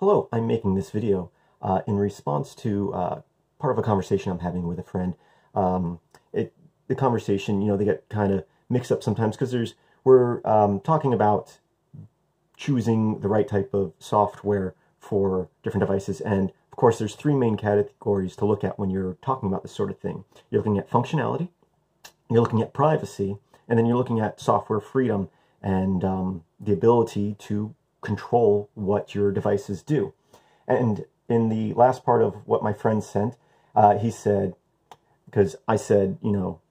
Hello, I'm making this video in response to part of a conversation I'm having with a friend. The conversation, they get kind of mixed up sometimes because we're talking about choosing the right type of software for different devices. And of course, there's three main categories to look at when you're talking about this sort of thing. You're looking at functionality, you're looking at privacy, and then you're looking at software freedom and the ability to control what your devices do. And in the last part of what my friend sent, he said, because I said,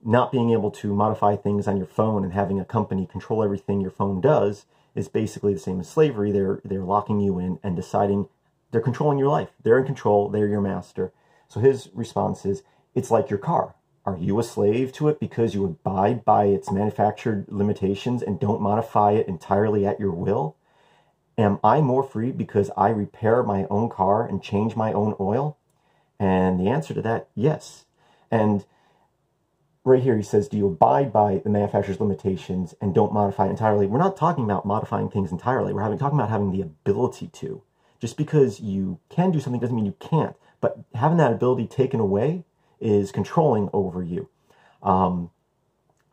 not being able to modify things on your phone and having a company control everything your phone does is basically the same as slavery. They're locking you in and deciding, they're controlling your life. They're in control, they're your master. So his response is, it's like your car. Are you a slave to it because you abide by its manufactured limitations and don't modify it entirely at your will? Am I more free because I repair my own car and change my own oil? And the answer to that, yes. And right here he says, do you abide by the manufacturer's limitations and don't modify entirely? We're not talking about modifying things entirely. We're talking about having the ability to. Just because you can do something doesn't mean you can't. But having that ability taken away is controlling over you.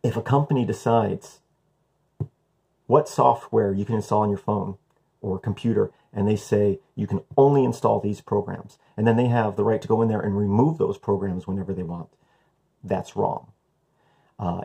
If a company decides what software you can install on your phone, or computer, and they say you can only install these programs, and then they have the right to go in there and remove those programs whenever they want, that's wrong.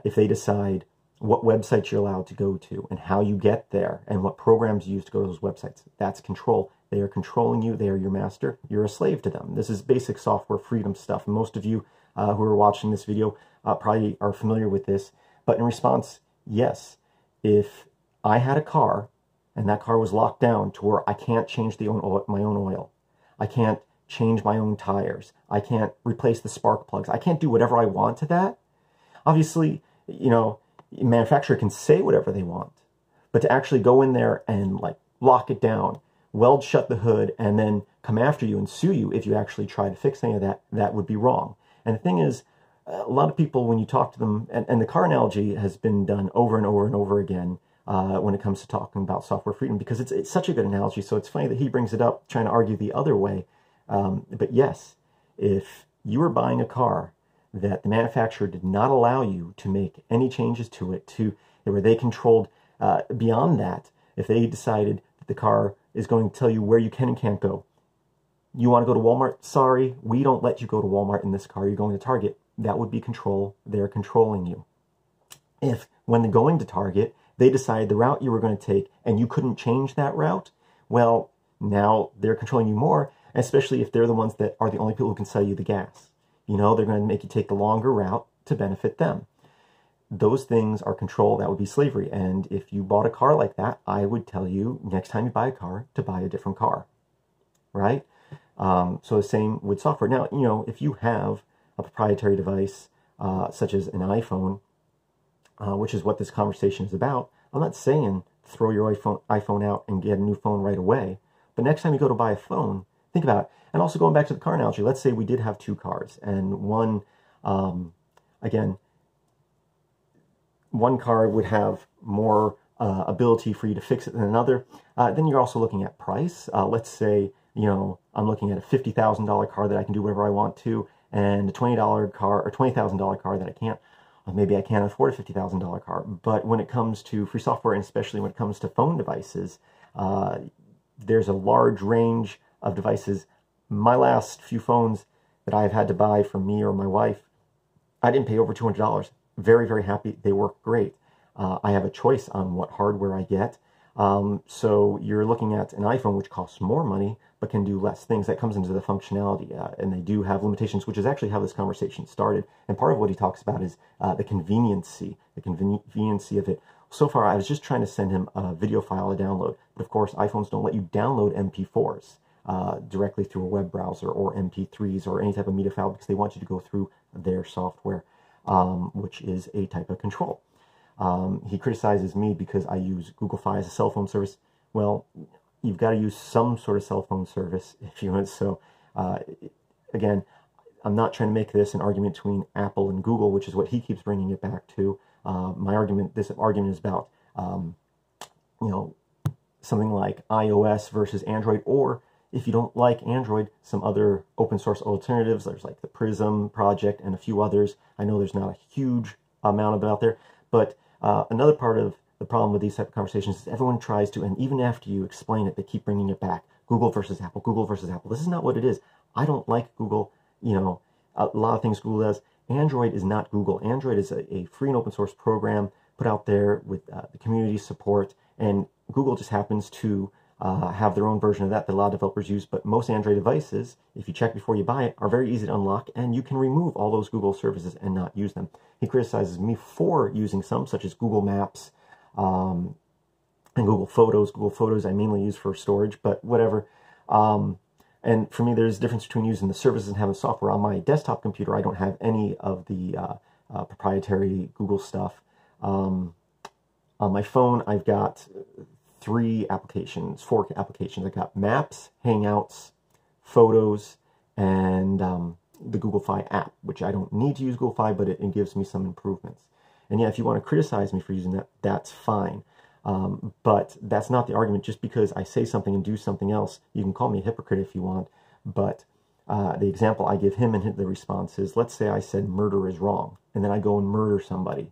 If they decide what websites you're allowed to go to and how you get there and what programs you use to go to those websites, that's control. They are controlling you. They are your master. You're a slave to them. This is basic software freedom stuff. Most of you who are watching this video probably are familiar with this. But in response, yes, if I had a car and that car was locked down to where I can't change my own oil, I can't change my own tires, I can't replace the spark plugs, I can't do whatever I want to that. Obviously, the manufacturer can say whatever they want, but to actually go in there and lock it down, weld shut the hood, and then come after you and sue you if you actually try to fix any of that, that would be wrong. And the thing is, a lot of people, when you talk to them, and the car analogy has been done over and over and over again, when it comes to talking about software freedom, because it's such a good analogy, so it's funny that he brings it up, trying to argue the other way. But yes, if you were buying a car that the manufacturer did not allow you to make any changes to it, where they controlled beyond that, if they decided that the car is going to tell you where you can and can't go, you want to go to Walmart? Sorry, we don't let you go to Walmart in this car, you're going to Target. That would be control. They're controlling you. If, when going to Target, they decided the route you were going to take and you couldn't change that route, well, now they're controlling you more, especially if they're the ones that are the only people who can sell you the gas. They're going to make you take the longer route to benefit them. Those things are control. That would be slavery. And if you bought a car like that, I would tell you next time you buy a car to buy a different car, right? So the same with software. Now, if you have a proprietary device such as an iPhone, which is what this conversation is about, I'm not saying throw your iPhone out and get a new phone right away. But next time you go to buy a phone, think about it. And also going back to the car analogy, let's say we did have two cars. And one car would have more ability for you to fix it than another. Then you're also looking at price. Let's say, I'm looking at a $50,000 car that I can do whatever I want to, and a $20 car or $20,000 car that I can't. Maybe I can't afford a $50,000 car, but when it comes to free software, and especially when it comes to phone devices, there's a large range of devices. My last few phones that I've had to buy for me or my wife, I didn't pay over $200. Very, very happy. They work great. I have a choice on what hardware I get. So you're looking at an iPhone, which costs more money, but can do less things. That comes into the functionality, and they do have limitations, which is actually how this conversation started. And part of what he talks about is the conveniency of it. So far, I was just trying to send him a video file to download. But of course, iPhones don't let you download MP4s directly through a web browser or MP3s or any type of media file, because they want you to go through their software, which is a type of control. He criticizes me because I use Google Fi as a cell phone service. Well, you've got to use some sort of cell phone service if you want. So, again, I'm not trying to make this an argument between Apple and Google, which is what he keeps bringing it back to. This argument is about, something like iOS versus Android, or If you don't like Android, some other open source alternatives, there's like the Prism project and a few others. I know there's not a huge amount of it out there, but another part of the problem with these type of conversations is everyone tries to, and even after you explain it, they keep bringing it back. Google versus Apple, Google versus Apple. This is not what it is. I don't like Google, you know, a lot of things Google does. Android is not Google. Android is a free and open source program put out there with the community support, and Google just happens to have their own version of that a lot of developers use, but most Android devices, if you check before you buy it, are very easy to unlock, and you can remove all those Google services and not use them. He criticizes me for using some, such as Google Maps and Google Photos. Google Photos I mainly use for storage, but whatever. And for me, there's a difference between using the services and having software. On my desktop computer, I don't have any of the proprietary Google stuff. On my phone, I've got four applications. I've got Maps, Hangouts, Photos, and the Google Fi app, which I don't need to use Google Fi, but it gives me some improvements. And yeah, if you want to criticize me for using that, that's fine. But that's not the argument. Just because I say something and do something else, you can call me a hypocrite if you want, but the example I give him and the response is, let's say I said murder is wrong, and then I go and murder somebody.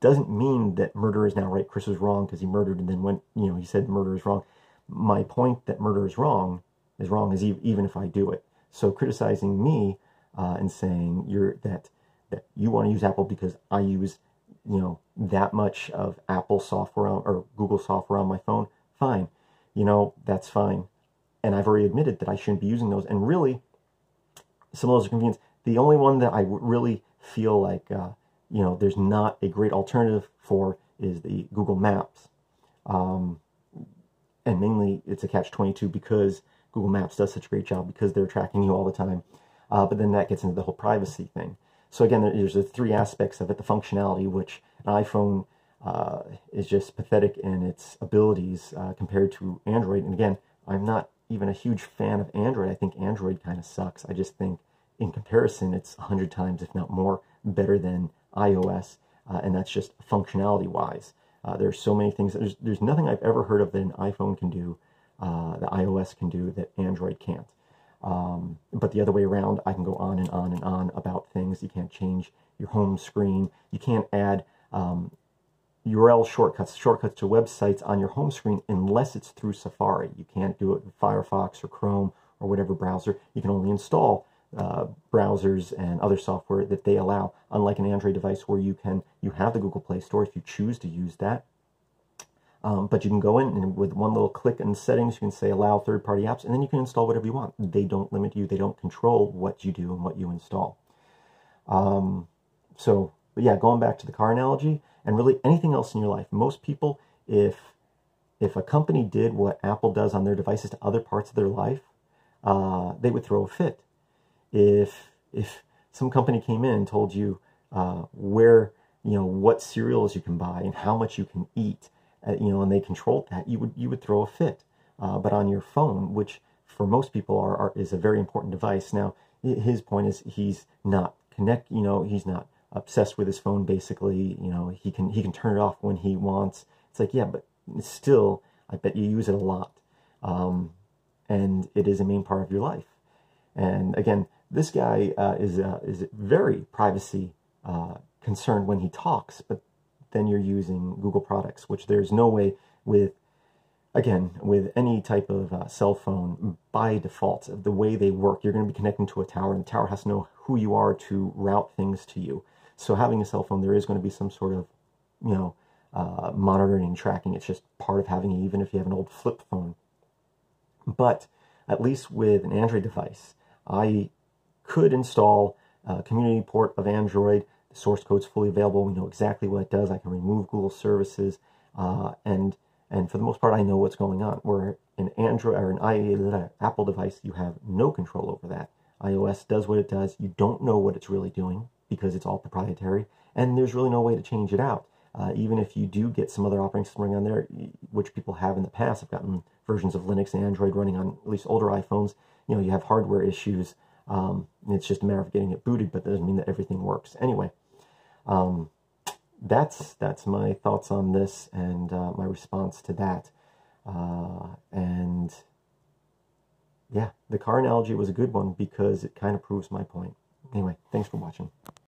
Doesn't mean that murder is now right. Chris was wrong because he murdered and then went, you know, he said murder is wrong. My point that murder is wrong is even if I do it. So criticizing me and saying that you want to use Apple because I use, you know, that much of Apple software or Google software on my phone, fine. You know, that's fine. And I've already admitted that I shouldn't be using those. And really, some of those are convenience. The only one that I really feel like, you know, there's not a great alternative for is the Google Maps. And mainly it's a catch-22 because Google Maps does such a great job because they're tracking you all the time. But then that gets into the whole privacy thing. So again, there's the three aspects of it. The functionality, which an iPhone is just pathetic in its abilities compared to Android. And again, I'm not even a huge fan of Android. I think Android kind of sucks. I just think in comparison, it's 100 times, if not more, better than iOS. And that's just functionality-wise. There's so many things. There's nothing I've ever heard of that an iPhone can do, that iOS can do, that Android can't. But the other way around, I can go on and on and on about things. You can't change your home screen. You can't add URL shortcuts to websites on your home screen unless it's through Safari. You can't do it with Firefox or Chrome or whatever browser. You can only install browsers and other software that they allow, unlike an Android device where you have the Google Play Store if you choose to use that. But you can go in and with one little click in settings, you can say allow third-party apps, and then you can install whatever you want. They don't limit you. They don't control what you do and what you install. But yeah, going back to the car analogy and really anything else in your life, most people, if a company did what Apple does on their devices to other parts of their life, they would throw a fit. If some company came in and told you where, you know, what cereals you can buy and how much you can eat, you know, and they controlled that, you would throw a fit. But on your phone, which for most people is a very important device. Now, his point is he's not you know, he's not obsessed with his phone. Basically, you know, he can turn it off when he wants. It's like, yeah, but still, I bet you use it a lot, and it is a main part of your life. And again, this guy is very privacy concerned when he talks, but then you're using Google products, which there's no way with, again, with any type of cell phone, by default, the way they work, you're going to be connecting to a tower, and the tower has to know who you are to route things to you. So having a cell phone, there is going to be some sort of, you know, monitoring and tracking. It's just part of having it, even if you have an old flip phone. But at least with an Android device, I could install a community port of Android. The source code's fully available. We know exactly what it does. I can remove Google services, and for the most part, I know what's going on. Where an Android or an Apple device, you have no control over that. iOS does what it does. You don't know what it's really doing because it's all proprietary, and there's really no way to change it out. Even if you do get some other operating system running on there, which people have in the past, I've gotten versions of Linux and Android running on at least older iPhones. You know, you have hardware issues. It's just a matter of getting it booted, but that doesn't mean that everything works. Anyway, that's my thoughts on this and my response to that. And yeah, the car analogy was a good one because it kind of proves my point. Anyway, thanks for watching.